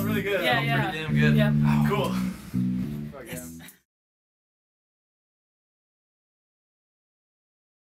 Really good. Yeah, pretty damn good. Yeah. Cool. Yes.